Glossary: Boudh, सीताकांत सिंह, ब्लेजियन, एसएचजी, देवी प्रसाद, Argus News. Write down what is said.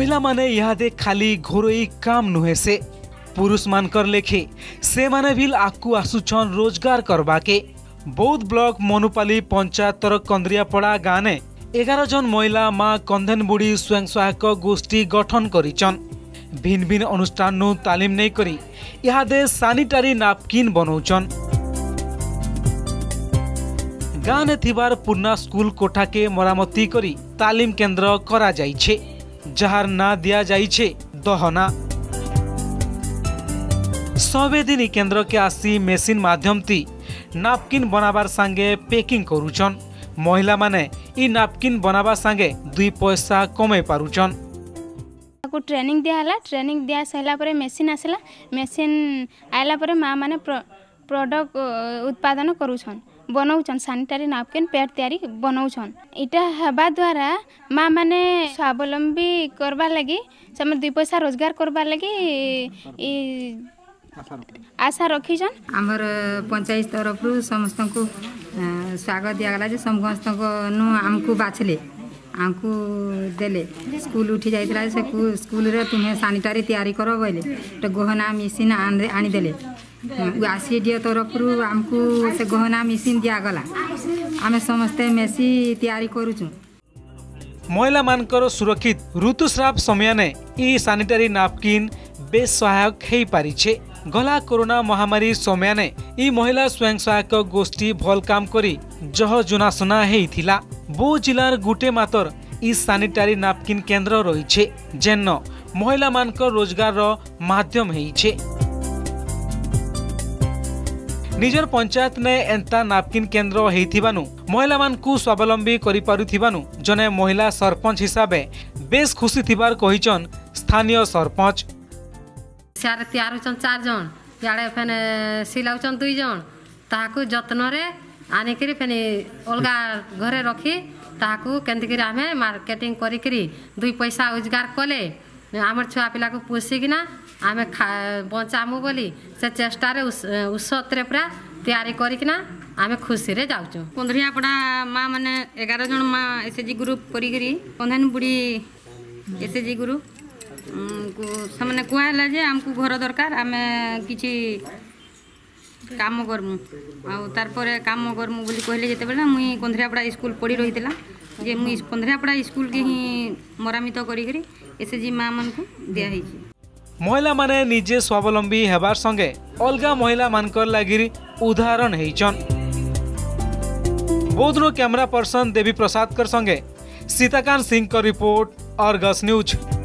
महिला माने इहादे खाली घरोई काम नुहे से पुरुष मानकर लेखे से माने भी आगु आसुछन रोजगार करवाके। बौद्ध ब्लॉक मनुपाली पंचायतर कंद्रियापड़ा गाँने 11 जन महिला माँ कंधन बुढ़ी स्वयं सहायक गोष्ठी गठन करिछन। भिन्न भिन्न अनुष्ठान नु तालीम नहीं करी इहादे सानिटारी नापकिन बनाउछन। गाँने थिबार पुरना स्कूल कोठा के मरामती करी तालीम केंद्र करा जाइछे, जहार ना दिया जाइछे दहना। सबेदिन केंद्र के आसी मेसिन माध्यम थी नापकिन बनाबार संगे पैकिंग करुचन। महिला माने इ नापकिन बनाबा संगे 2 पैसा कमे पारुचन। को ट्रेनिंग दियाला, ट्रेनिंग दिया सैला पर मेसिन आसला, मेसिन आइला पर माँ माने प्रोडक्ट उत्पादन करुचन, बनाउछन। सैनिटरी नापकिन पैड तैयारी बनाउछन। इटा हवा द्वारा माँ माने स्वावलम्बी करबार लगी, समय 2 पैसा रोजगार करबार लगी आशा रखीछन। आमर पंचायत तरफ समस्त को स्वागत दियागला जे समस्त नु आमको बाछले आमको देले। स्कूल उठी जाइतला से स्कूल रे तुम्हें सैनिटरी तैयारी करो बोले तो गहना मशीन आनी देले। आसीडीए तरफ आमको से गहना मशीन दियागला, आम समस्ते मेसी तैयारी करूचु। महिला मानकर सुरक्षित ऋतुस्राव समय ने ई सैनिटरी नापकिन बेस सहायक है पारिछे। गला कोरोना महामारी समय ने ई महिला स्वयं सहायक गोष्ठी भल काम करी जह जुनासुना हेइथिला। बौद्ध जिलार गुटे मातर ई सैनिटरी नापकिन केंद्र रहीछे, जेन महिला मानकर रोजगार रो माध्यम हेइछे। निजर पंचायत ने एंता नापकिन केंद्र हेइथिबानु महिला मानकु स्वावलंबी करि पारुथिबानु जने महिला सरपंच हिसाबे बेस खुशी थिबार कहिचन स्थानीय सरपंच। सार तैयार होचन 4 जन, याडे फेन सिलाउचन 2 जन, ताकू जतन रे आनी करी फेन अलगा घरे रखी ताकू केंति करी आमे मार्केटिंग करी करी 2 पैसा रोजगार कले। आमर छुआ पिला को पोषिकिना आमे बचामु बोली से चेष्टार उत्सरे पूरा तैयारी करिकिना आमे खुशी रे जाउचु। कंद्रियापड़ा माँ मैंने 11 जन माँ एसएचजी ग्रुप करी कंधन बुढ़ी एसएचजी ग्रुप सामने कहला जे आमको घर दरकार, आमे किछि काम करमु आउ तार परे काम करमु बोली कहले। जेतेबेला मुई कंद्रियापड़ा स्कूल पढ़ी रहीतला जे मुई कंद्रियापड़ा स्कूल के ही मरामित करी करी एसएचजी माँ मन को दिया हेछि। महिला माने निजे स्वावलंबी हेबार संगे अलगा महिला मानकर लागिर उदाहरण हेइछन। बौद्धनो कैमरा पर्सन देवी प्रसाद कर संगे सीताकांत सिंह का रिपोर्ट, आर्गस न्यूज।